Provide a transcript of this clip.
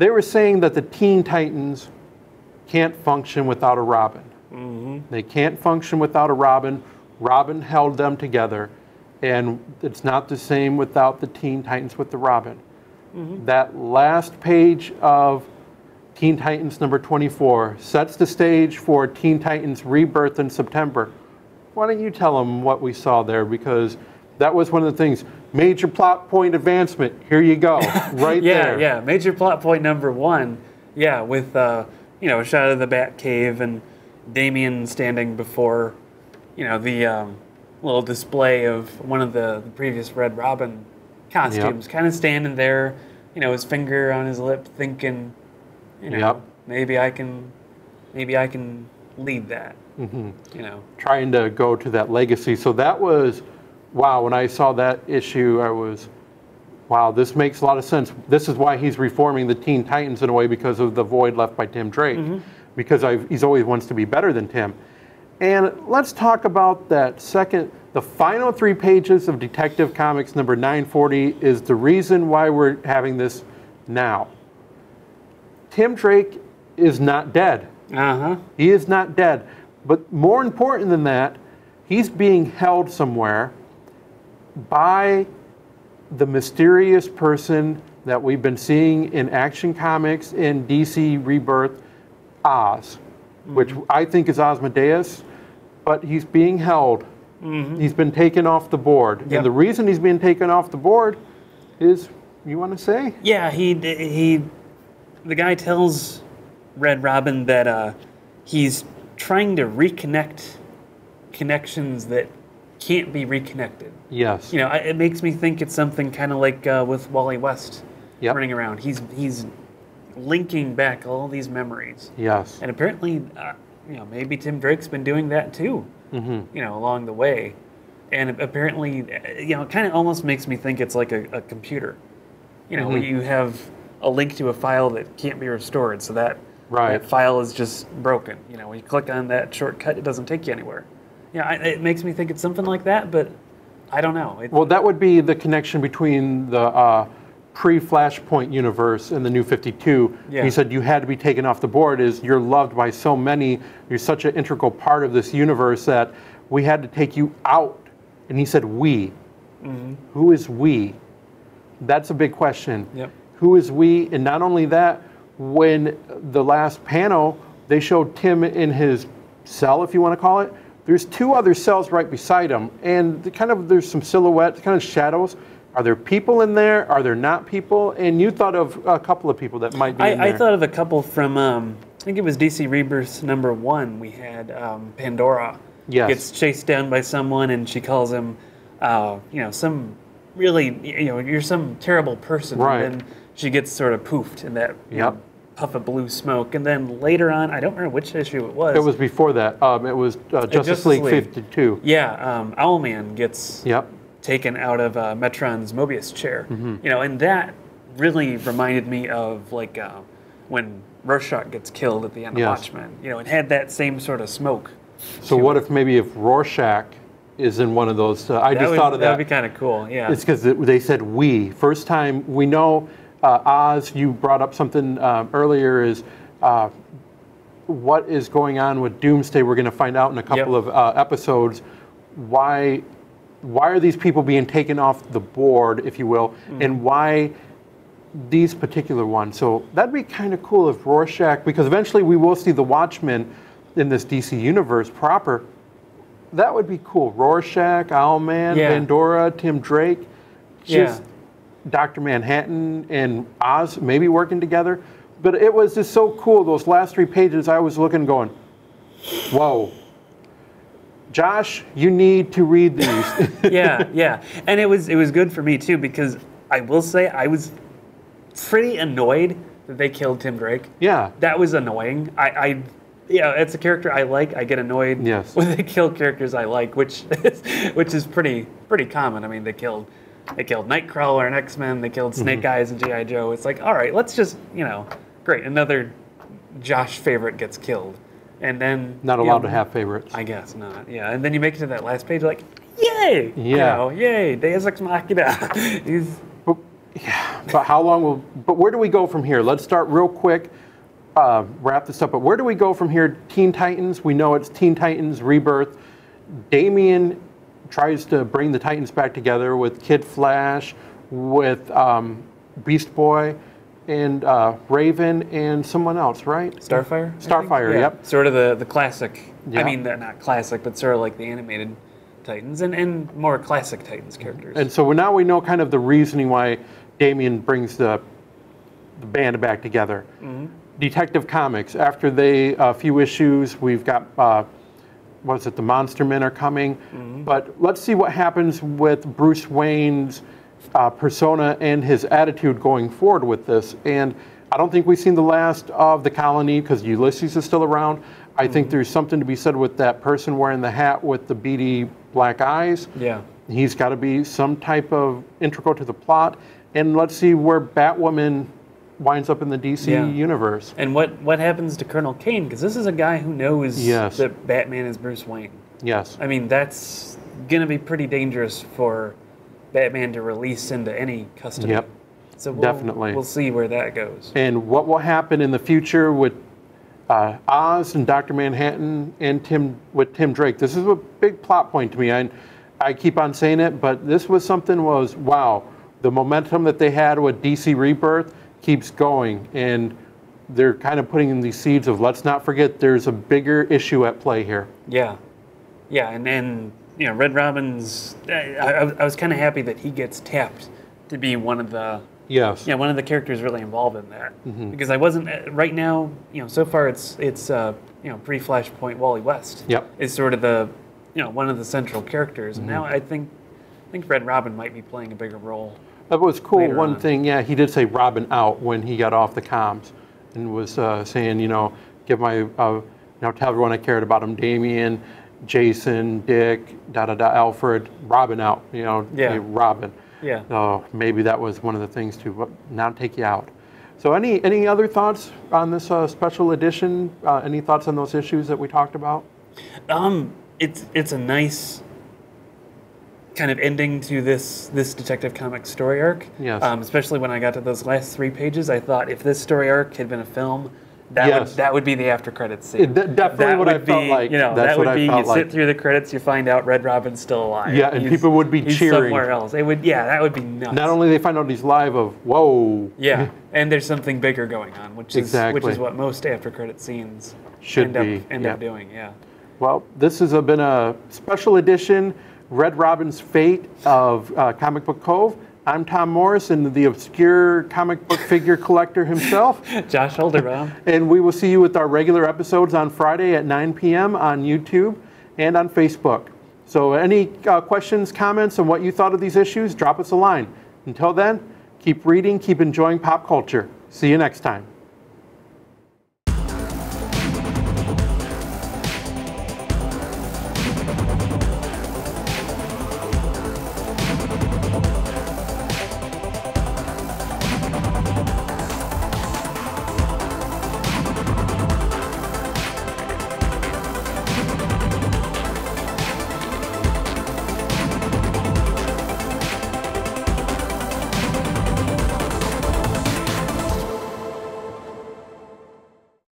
they were saying that the Teen Titans can't function without a Robin. Mm-hmm. They can't function without a Robin. Robin held them together, and it's not the same without the Teen Titans with the Robin. Mm-hmm. That last page of Teen Titans number 24 sets the stage for Teen Titans Rebirth in September. Why don't you tell them what we saw there? Because that was one of the things. Major plot point advancement. Here you go. Right there. Yeah, yeah. Major plot point number one. Yeah, with you know, a shot of the Batcave and Damien standing before, you know, the little display of one of the previous Red Robin costumes, yep. Kind of standing there, you know, his finger on his lip, thinking, you know, yep. maybe I can lead that. Mm-hmm. You know, trying to go to that legacy. So that was, wow. When I saw that issue, I was, wow. This makes a lot of sense. This is why he's reforming the Teen Titans in a way, because of the void left by Tim Drake. Mm-hmm. Because he's always wants to be better than Tim. And let's talk about that second, the final three pages of Detective Comics number 940 is the reason why we're having this now. Tim Drake is not dead. Uh-huh. He is not dead. But more important than that, he's being held somewhere by the mysterious person that we've been seeing in Action Comics in DC Rebirth, Oz, which I think is Osmodeus, but he's being held. Mm-hmm. He's been taken off the board. Yep. And the reason he's been taken off the board is, you want to say? Yeah, he the guy tells Red Robin that he's trying to reconnect connections that can't be reconnected. Yes. You know, it makes me think it's something kind of like with Wally West, yep, running around. He's linking back all these memories. Yes. And apparently, you know, maybe Tim Drake's been doing that too, mm-hmm, you know, along the way. And apparently, you know, it kind of almost makes me think it's like a computer. You know, mm-hmm, when you have a link to a file that can't be restored, so that, right, that file is just broken. You know, when you click on that shortcut, it doesn't take you anywhere. Yeah, you know, it makes me think it's something like that, but I don't know. Well, that would be the connection between the pre-Flashpoint universe and the New 52. Yeah. He said you had to be taken off the board, is you're loved by so many, you're such an integral part of this universe that we had to take you out. And he said we. Mm-hmm. Who is we? That's a big question. Yep. Who is we? And not only that, when the last panel, they showed Tim in his cell, if you want to call it. There's two other cells right beside him, and kind of there's some silhouettes, kind of shadows. Are there people in there? Are there not people? And you thought of a couple of people that might be in there. I thought of a couple from, I think it was DC Rebirth number 1. We had Pandora, yes, gets chased down by someone, and she calls him, you know, some really, you know, you're some terrible person. Right. And then she gets sort of poofed in that, yep, you know, puff of blue smoke. And then later on, I don't remember which issue it was. It was before that. It was Justice League 52. Yeah, Owlman gets... Yep. Taken out of Metron's Mobius chair, mm-hmm, you know, and that really reminded me of like when Rorschach gets killed at the end, yes, of Watchmen, you know, it had that same sort of smoke. So what if maybe if Rorschach is in one of those? I just thought of that. That would be kind of cool. Yeah, it's because they said we first time. We know Oz. You brought up something earlier. Is what is going on with Doomsday? We're going to find out in a couple, yep, of episodes. Why are these people being taken off the board, if you will, mm, and why these particular ones? So that'd be kind of cool if Rorschach, because eventually we will see the Watchmen in this DC universe proper. That would be cool. Rorschach, Owlman, yeah, Pandora, Tim Drake, just, yeah, Dr. Manhattan and Oz maybe working together. But it was just so cool. Those last three pages, I was looking going, whoa. Josh, you need to read these. Yeah, yeah. And it was good for me too, because I will say I was pretty annoyed that they killed Tim Drake. Yeah. That was annoying. I you know, it's a character I like. I get annoyed, yes, when they kill characters I like, which is pretty common. I mean, they killed Nightcrawler and X-Men, they killed Snake, mm-hmm, Eyes and G.I. Joe. It's like, all right, let's just, you know, great, another Josh favorite gets killed. And then not allowed, know, to have favorites. I guess not. Yeah, and then you make it to that last page, like, yay! Yeah, you know, yay! Deus ex machina. He's, Yeah, but how long will... But where do we go from here? Let's start real quick, wrap this up. But where do we go from here? Teen Titans, we know it's Teen Titans Rebirth. Damien tries to bring the Titans back together with Kid Flash, with Beast Boy, and Raven, and someone else, right? Starfire? Starfire, yeah. Yep. Sort of the classic. Yep. I mean, not classic, but sort of like the animated Titans and more classic Titans characters. And so now we know kind of the reasoning why Damien brings the band back together. Mm-hmm. Detective Comics, after a few issues, we've got, was it the Monster Men are coming? Mm-hmm. But let's see what happens with Bruce Wayne's persona and his attitude going forward with this. And I don't think we've seen the last of the colony because Ulysses is still around. I think there's something to be said with that person wearing the hat with the beady black eyes. Yeah. He's got to be some type of integral to the plot. And let's see where Batwoman winds up in the DC universe. And what happens to Colonel Kane? Because this is a guy who knows that Batman is Bruce Wayne. Yes. I mean, that's going to be pretty dangerous for Batman to release into any custody. Yep. So we'll see where that goes. And what will happen in the future with Oz and Dr. Manhattan and Tim Drake. This is a big plot point to me. I keep on saying it, but this was something wow, the momentum that they had with DC Rebirth keeps going, and they're kind of putting in these seeds of let's not forget there's a bigger issue at play here. Yeah. Yeah, and then, you know, Red Robin's, I was kind of happy that he gets tapped to be one of the... Yes. Yeah, one of the characters really involved in that. Mm-hmm. Because I wasn't, right now, you know, so far it's you know, pre-Flashpoint Wally West. Yep. Is sort of the, you know, one of the central characters. Mm-hmm. And now I think Red Robin might be playing a bigger role. That was cool. One thing, yeah, he did say Robin out when he got off the comms and was saying, you know, give my, you know, tell everyone I cared about him, Damien, Jason, Dick, Alfred, Robin out, you know, Robin. Yeah. So maybe that was one of the things to now take you out. So any other thoughts on this special edition? Any thoughts on those issues that we talked about? It's a nice kind of ending to this Detective Comics story arc. Yes. Especially when I got to those last three pages, I thought if this story arc had been a film, that would be the after credits scene. Definitely what I felt like. You know, that would be you sit through the credits, you find out Red Robin's still alive. Yeah, and people would be cheering. Somewhere else. It would. Yeah, that would be nuts. Not only they find out he's live, whoa. Yeah, and there's something bigger going on, which is what most after credit scenes end up doing. Yeah. Well, this has been a special edition, Red Robin's Fate of Comic Book Cove. I'm Tom Morris, and the obscure comic book figure collector himself, Josh Holderbaum. And we will see you with our regular episodes on Friday at 9 p.m. on YouTube and on Facebook. So any questions, comments on what you thought of these issues, drop us a line. Until then, keep reading, keep enjoying pop culture. See you next time.